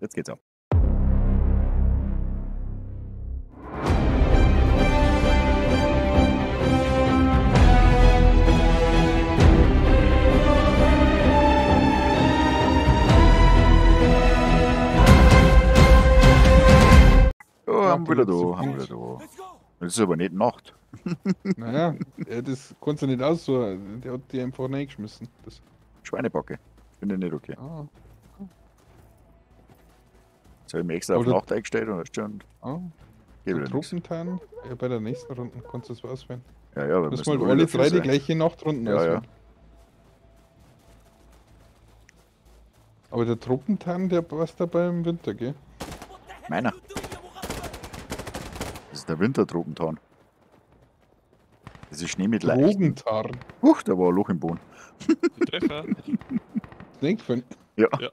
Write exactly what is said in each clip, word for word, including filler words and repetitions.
Jetzt geht's auch. Haben wir da, haben wir da. Das ist aber nicht Nacht. Naja, das konntest du nicht aussuchen. Der hat die einfach reingeschmissen. Das. Schweinebacke. Finde ich nicht okay. Ah. Jetzt habe ich mich extra auf Nacht eingestellt und hast schon. Ah. Truppentan. Ja, bei der nächsten Runde kannst du das auswählen. Ja, ja, wir müssen halt alle drei sein. Die gleiche Nachtrunden ja, auswählen. Ja. Aber der Truppentan, der passt da beim Winter, gell? Meiner. Das ist der Wintertropentarn. Das ist Schnee mit Leichen. Tropentarn. Huch, da war ein Loch im Boden. Treffer. Denkfall. Ja. Ja.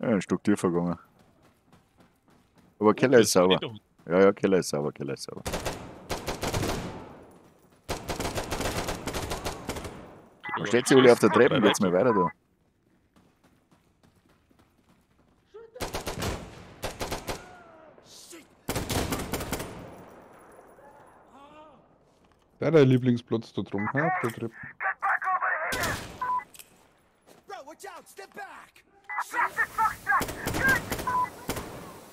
Ja, ein Stück tiefer gegangen. Aber Keller ist sauber. Ja, ja, Keller ist sauber, Keller ist sauber. Man stellt sich alle auf der Treppe, geht's mal weiter da. Da der Lieblingsplatz da drum, ha, auf der Treppe.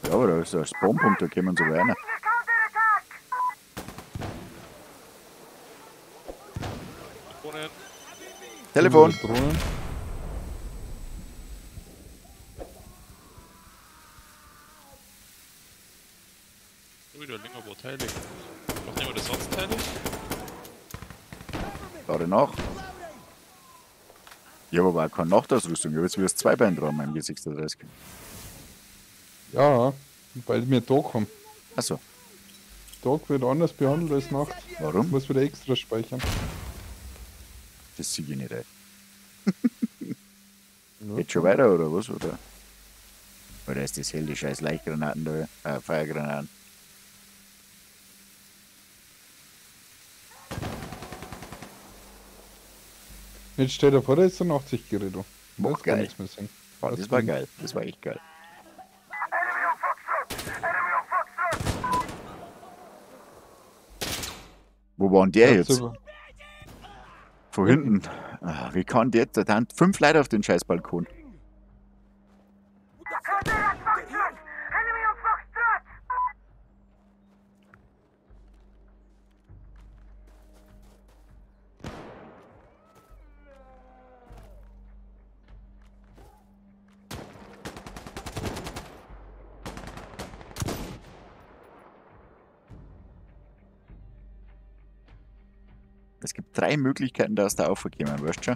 Ja, aber da ist ein Spawnpunkt, da kommen sie rein. Telefon! Telefon. Ui, da liegen aber Teile. Was nehmen wir das sonst Teile? Gerade nach. Ich habe aber auch keine Nachtausrüstung. Ich habe jetzt wieder das Zweibein dran, mein G sechsunddreißig. Ja, weil wir Tag haben. Achso. Tag wird anders behandelt als Nacht. Warum? Ich muss wieder extra speichern. Das sehe ich nicht ein. Ja. Geht schon weiter oder was? Oder, oder ist das hell, die scheiß Leichtgranaten da? Äh, Feuergranaten. Jetzt stell dir vor, da ist so ein achtzig Gerät. Das geil. Nichts mehr sehen. Boah, das, das war geil. Das war echt geil. Wo war denn der ja, jetzt? Super. Von hinten. Ach, wie kann der jetzt? Da sind fünf Leute auf den scheiß Balkon. Es gibt drei Möglichkeiten, dass da aufkommen, weißt du schon?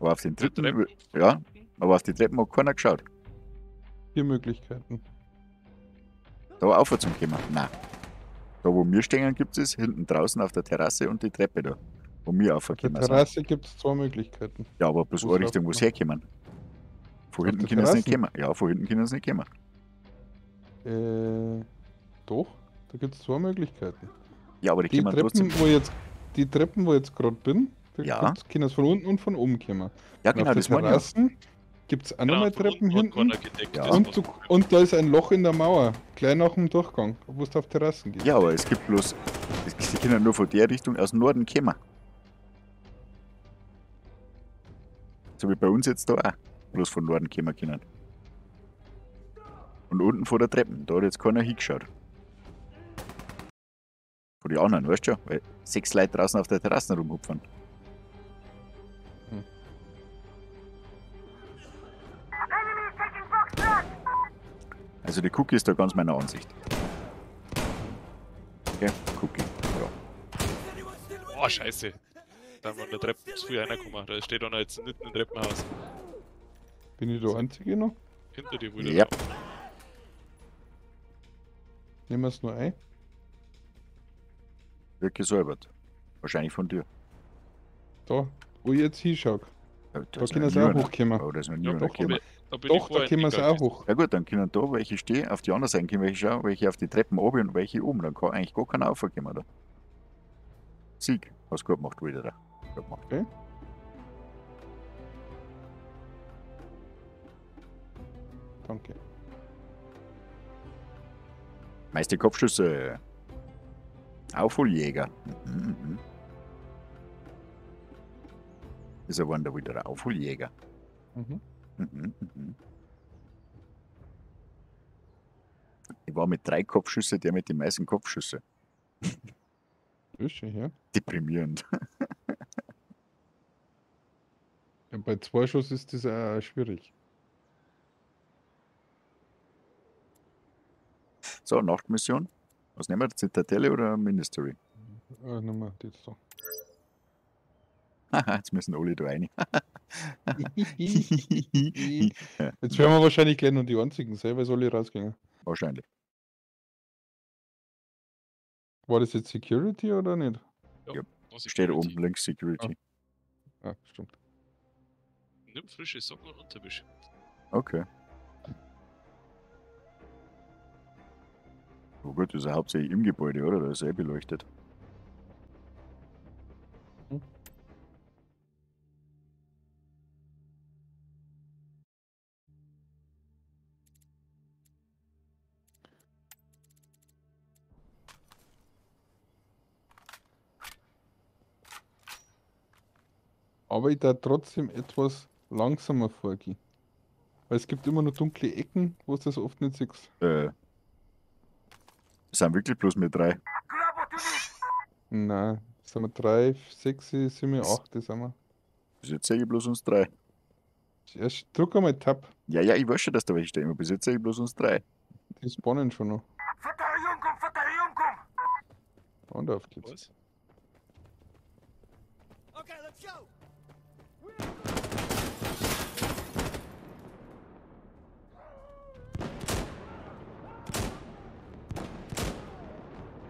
Aber auf den dritten, Treppen. Ja, aber auf die Treppen hat keiner geschaut. Vier Möglichkeiten. Da auf zum Kommen, nein. Da wo wir stehen, gibt es hinten draußen auf der Terrasse und die Treppe da, wo wir aufkommen. Auf der Terrasse gibt es zwei Möglichkeiten. Ja, aber bloß eine Richtung, wo sie herkommen. Von hinten können sie nicht kommen. Ja, von hinten können sie nicht kommen. Äh, doch, da gibt es zwei Möglichkeiten. Ja, aber die, die, Treppen, wo jetzt, die Treppen, wo ich jetzt gerade bin, da ja. Können es von unten und von oben kommen. Ja, und genau, auf das den Terrassen ja. Gibt es auch genau, nochmal Treppen hinten ja. und, du, und da ist ein Loch in der Mauer, gleich nach dem Durchgang, wo es auf Terrassen geht. Ja, aber es gibt bloß, sie können nur von der Richtung aus dem Norden kommen. So wie bei uns jetzt da auch, bloß von Norden kommen können. Und unten vor der Treppen, da hat jetzt keiner hingeschaut. Von den anderen, weißt du schon? Weil sechs Leute draußen auf der Terrasse rumhupfen. Hm. Also die Cookie ist da ganz meiner Ansicht. Okay, Cookie, ja. Oh, scheiße. Da haben wir an der Treppe zu früh reingekommen. Da steht einer jetzt nicht im Treppenhaus. Bin ich der Einzige noch? Hinter dir wohl. Ja. Drauf. Nehmen wir es nur ein. Wird gesäubert. Wahrscheinlich von dir. Da, wo ich jetzt hinschau. Da, da können sie auch hochkommen. Oh, da ist noch nie ja, doch, da, da, doch, da können sie auch hoch. Ja gut, dann können da welche stehen, auf die andere Seite können welche schauen, welche auf die Treppen oben und welche oben. Dann kann eigentlich gar keiner aufkommen da. Sieg, hast gut gemacht, wieder da. Gut gemacht. Okay. Danke. Meiste Kopfschüsse. Aufholjäger. Mhm, mhm. Ist er da wieder der Aufholjäger? Mhm. Mhm, mhm. Ich war mit drei Kopfschüsse der mit den meisten Kopfschüsse. Ja. Deprimierend. Ja, bei zwei Schuss ist das auch schwierig. So, Nachtmission. Was nehmen wir? Zitadelle oder Ministry? Ah, nehmen wir die jetzt da. Haha, jetzt müssen alle da rein. Jetzt werden wir wahrscheinlich gleich noch die einzigen sein, weil es alle rausgehen. Wahrscheinlich. War das jetzt Security oder nicht? Ja, ja. Steht oben links Security. Ah, ah stimmt. Nimm frische Socken und Unterwäsche. Okay. Oh gut, das ist ja hauptsächlich im Gebäude, oder? Da ist eh beleuchtet. Hm. Aber ich darf trotzdem etwas langsamer vorgehen. Weil es gibt immer nur dunkle Ecken, wo es das oft nicht siehst. Äh. Es sind wirklich bloß mit drei. Nein, es sind wir drei, sechs, sieben, acht, das sind wir. Bis jetzt sehe ich bloß uns drei. Zuerst drück einmal Tab. Ja, ja, ich weiß schon, dass da welche stehen, aber bis jetzt sehe ich bloß uns drei. Die spawnen schon noch. Verteidigung, komm, Verteidigung, komm! Und auf geht's. Was? Okay, let's go!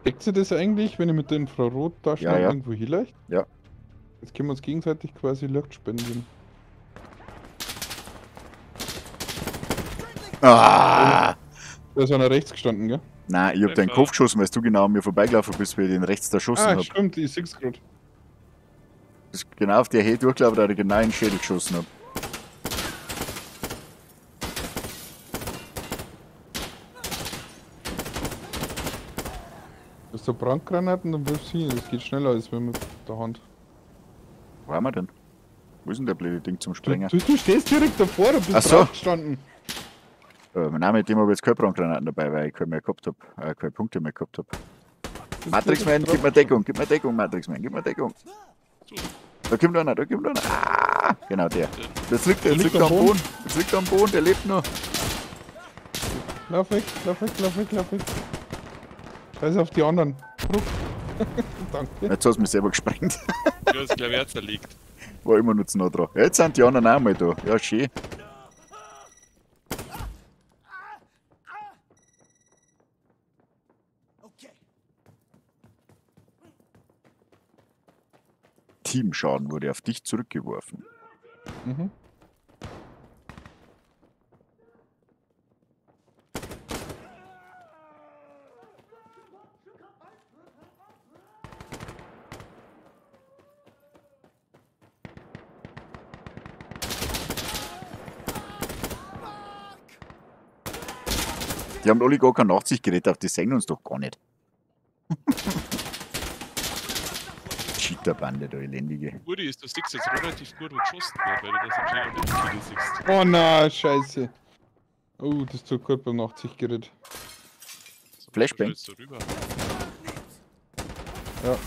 Deckt sie das eigentlich, wenn ich mit der Infrarottaschen ja, ja. irgendwo hinleicht? Ja. Jetzt können wir uns gegenseitig quasi Licht spenden. Ah! Da ist einer rechts gestanden, gell? Nein, ich hab deinen Kopf geschossen, weil du genau an mir vorbeigelaufen bist, weil ich den rechts erschossen hab. Ah, stimmt, ich seh's grad. Genau auf der Hehe durchgelaufen, da ich genau in den Schädel geschossen hab. So Brandgranaten, dann wirfst du hin. Das geht schneller als wenn mit der Hand. Wo haben wir denn? Wo ist denn der blöde Ding zum Sprengen? Du, du, du stehst direkt davor, du bist drauf gestanden. Äh, nein, mit dem habe ich jetzt keine Brandgranaten dabei, weil ich keine mehr gehabt habe. Äh, keine Punkte mehr gehabt habe. Matrixman, gib mir Deckung, gib mir Deckung, Matrixman, gib mir Deckung. Da kommt einer, da kommt einer. Ah, genau der. Das liegt, der, der liegt, liegt am Boden. Boden. Das liegt am Boden, der lebt noch. Lauf weg, lauf weg, lauf weg, lauf weg. Scheiß auf die anderen. Danke. Jetzt hast du mich selber gesprengt. Ja, das Klavier zerlegt. War immer nur zu nah dran. Jetzt sind die anderen auch mal da. Ja, schön. Okay. Teamschaden wurde auf dich zurückgeworfen. Mhm. Die haben alle gar kein Nachtsichtgerät auf, die sehen uns doch gar nicht. Cheaterbande, da elendige. Uri, ist das Dix jetzt relativ gut geschossen wird, weil du das anscheinend nicht viel siehst. Oh na, scheiße. Oh, das tut gut beim Nachtsichtgerät. Flashbang. Ja.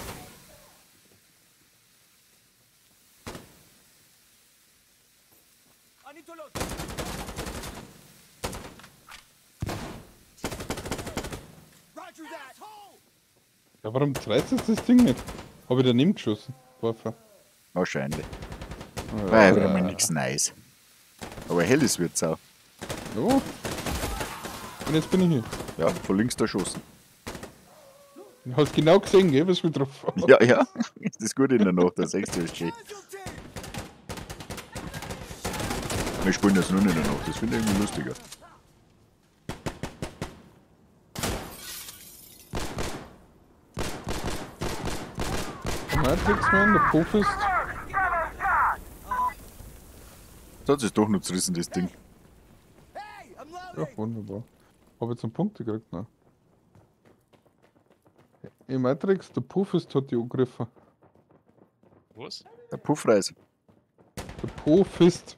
Ja, warum reizt es das Ding nicht? Habe ich daneben geschossen? Warfra. Wahrscheinlich. Oh, ja, ja, ja. Nichts Neues. Aber helles wird's auch. Ja. Und jetzt bin ich hier. Ja, von links da schossen. Du hast genau gesehen, gell, was wir drauf haben. Ja, ja. Das ist gut in der Nacht, das sechste ist schön. Wir spielen das nur in der Nacht, das finde ich irgendwie lustiger. Matrixman, der Puff ist. Das hat sich doch nur zerrissen, das Ding. Hey, Ja, wunderbar. Habe jetzt einen Punkt gekriegt, ne? Im Matrix, der Puffist hat die angegriffen. Was? Der Puffreis. Der Puffist.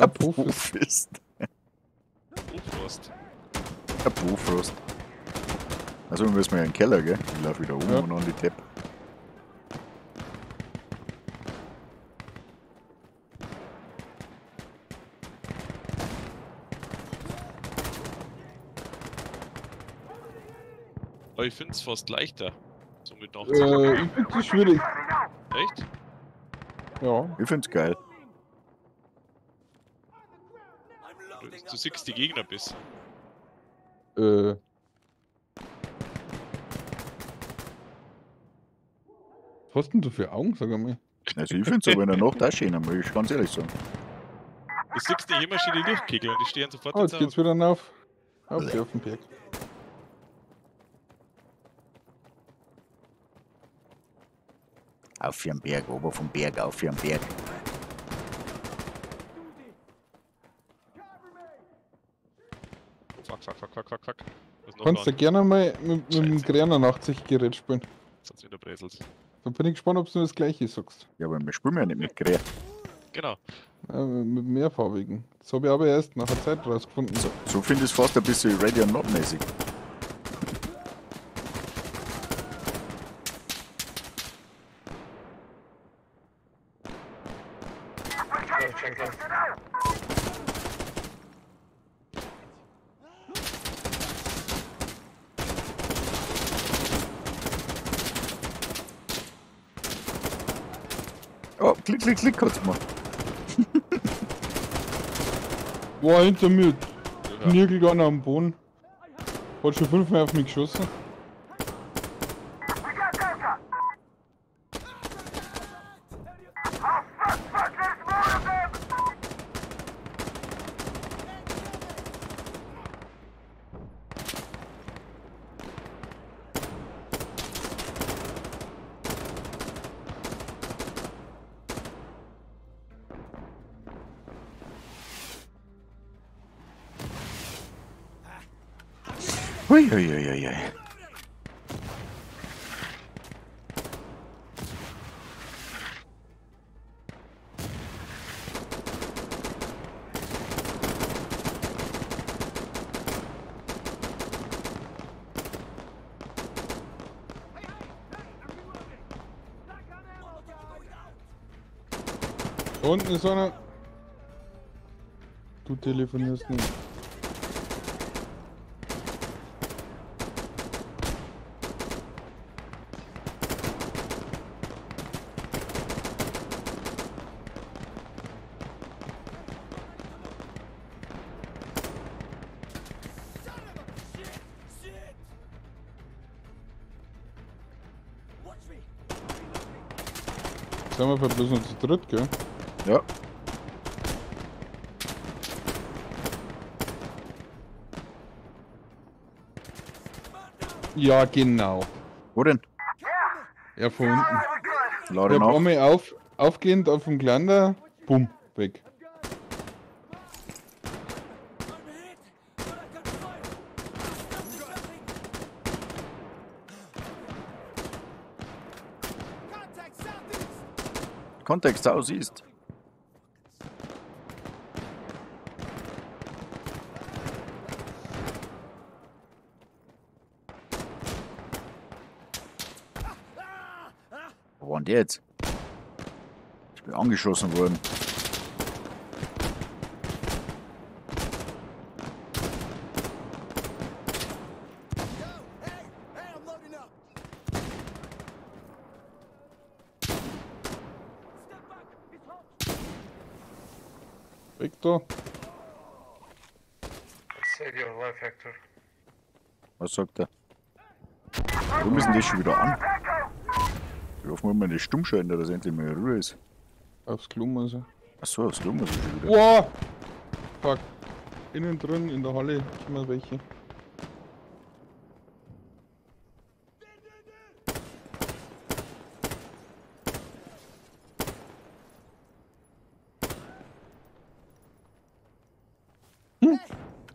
Der Puffist. Der Puffrost. Der Puffrost. Also wir müssen ja in den Keller, gell? Ich laufe wieder um ja. und an die Tab. Aber ich find's fast leichter. Somit noch äh, ich find's zu schwierig. Echt? Ja. Ich find's geil. Du, du siehst die Gegner bis. Äh. Was hast denn du für Augen, sag einmal? Also ich find's aber in der Nacht auch schöner, muss ich ganz ehrlich sagen. Du siehst die Hemaschine durchkicken und die stehen sofort. Oh, jetzt geht's wieder rauf. Auf, auf den Berg. Auf ihren Berg, ober vom Berg, auf ihren Berg. Fuck, fuck, fuck, fuck, fuck, fuck. Kannst du gerne mal mit, mit dem Gräner achtziger Gerät spielen? Sonst wieder bräselt. Dann bin ich gespannt, ob du das gleiche sagst. Ja, aber wir spielen ja nicht mit Gerät. Genau. Ja, mit mehrfarbigen. Das habe ich aber erst nach einer Zeit rausgefunden. So, so finde ich es fast ein bisschen Radio Nord-mäßig. Oh, klick, klick, klick, kurz mal. Boah, hinter mir. Nirgel gar noch am Boden. Hat schon fünfmal auf mich geschossen. Uiuiuiui. Da unten ist einer. Du telefonierst nicht. Sind wir bloß noch zu dritt, gell? Ja. Ja, genau. Wo denn? Ja, von unten. Lade ihn auf. Einmal auf, aufgehend auf dem Glander, bumm, weg. Kontext aus ist. Wo waren die jetzt? Ich bin angeschossen worden. Victor? Save your life, Hector. Was sagt er? Wir müssen das schon wieder an. Ich hoffe mal, meine Stumm schalten, dass endlich mal Ruhe ist. Aufs Klo muss er. Achso, aufs Klo muss er schon wieder. Wow! Fuck. Innen drin, in der Halle, schon mal welche.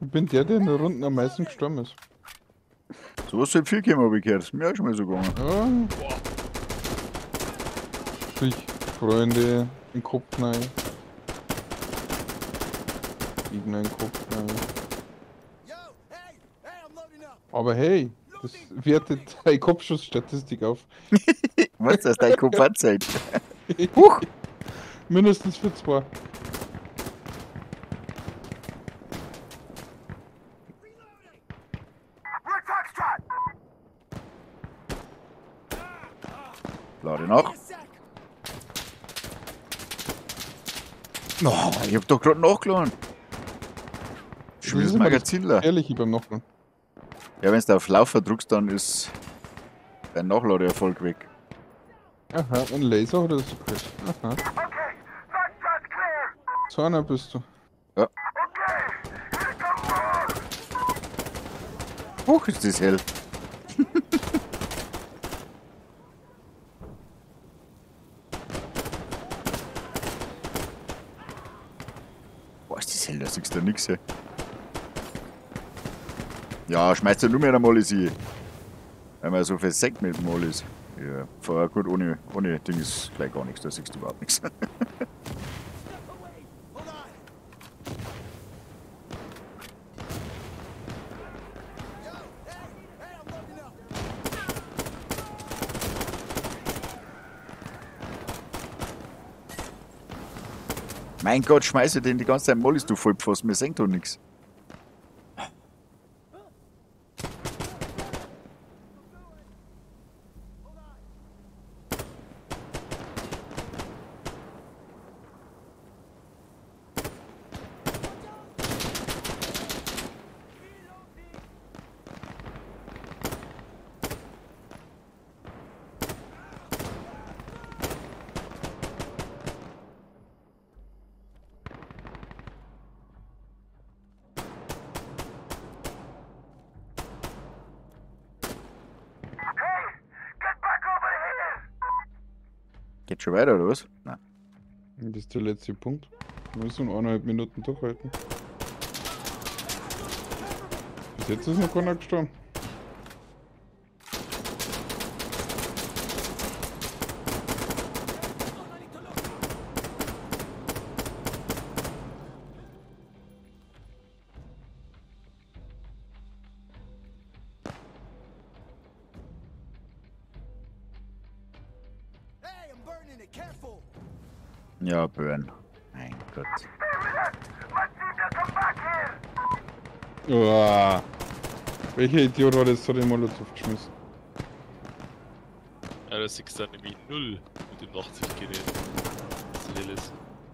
Ich bin der, der in der Runden am meisten gestorben ist. So was halt viel gekommen, habe ich gehört. Mir auch schon mal so gegangen. Ja. Sich Freunde in den Kopf rein. Gegner in den Kopf rein. Aber hey, das wertet deine Kopfschussstatistik auf. Was, dass dein Kopf anzeigt? Huch! Mindestens für zwei. Lade nach. Oh, ich hab doch gerade nachgeladen. Schönes Magazinler. Ehrlich, ich beim Nachladen. Ja, wenn du auf Laufer drückst, dann ist dein Nachladeerfolg weg. Aha, ein Laser oder so. Aha. Okay, clear. So einer bist du. Ja. Okay, hoch ist das hell. Boah, ist das hell, da siehst du nix, ey. Ja, schmeißt ja nur mehr der Mollis ein. Weil man so verseckt mit dem Mollis. Ja, vorher gut, ohne, ohne Ding ist gleich gar nichts, da siehst du überhaupt nichts. Mein Gott, schmeiße den die ganze Zeit Mollis, du Vollpfosten, mir senkt doch nichts. Geht schon weiter, oder was? Nein. Das ist der letzte Punkt. Wir müssen eineinhalb Minuten durchhalten. Bis jetzt ist noch keiner gestorben. Ja, Burn. Mein Gott. Uah. Welcher Idiot hat jetzt so den Molotov geschmissen? Ja, das siehst du nämlich null mit dem achtzig Gerät. Das ist alles.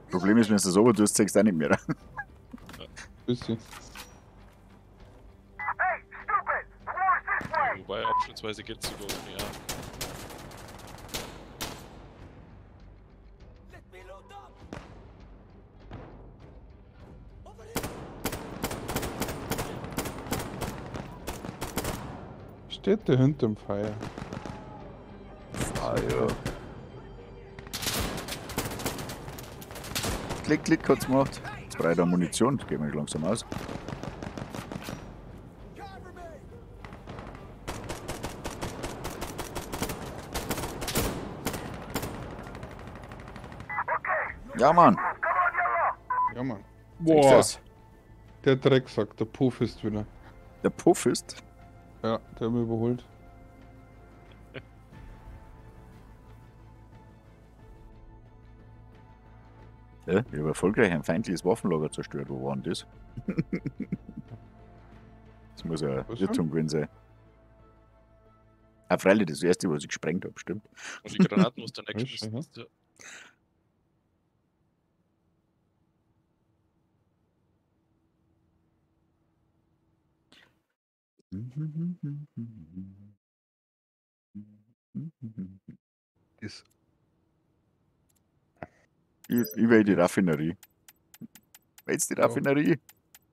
Problem ist, wenn du das oben tust, siehst du auch nicht mehr. Ja. Bisschen. Hey, stupid! What's this way? Wobei, abschnittsweise geht's sogar ohne Arm. Steht der hinterm Feier. Feier. Klick, klick, hat's gemacht. Jetzt breit an Munition, das geht mir langsam aus. Ja, Mann. Ja, Mann. Boah. Der Drecksack, der Puff ist wieder. Der Puff ist? Ja, der haben wir überholt. Ja, ich habe erfolgreich ein feindliches Waffenlager zerstört. Wo war denn das? Das muss ja ein Irrtum gewesen sein. Ah, freilich, das erste, was ich gesprengt habe, stimmt. Und die Granaten musst du dann nicht schießen. Ist. Ich, ich will die Raffinerie. Willst du die Raffinerie?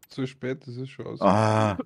Zu spät, das ist schon aus. Ah.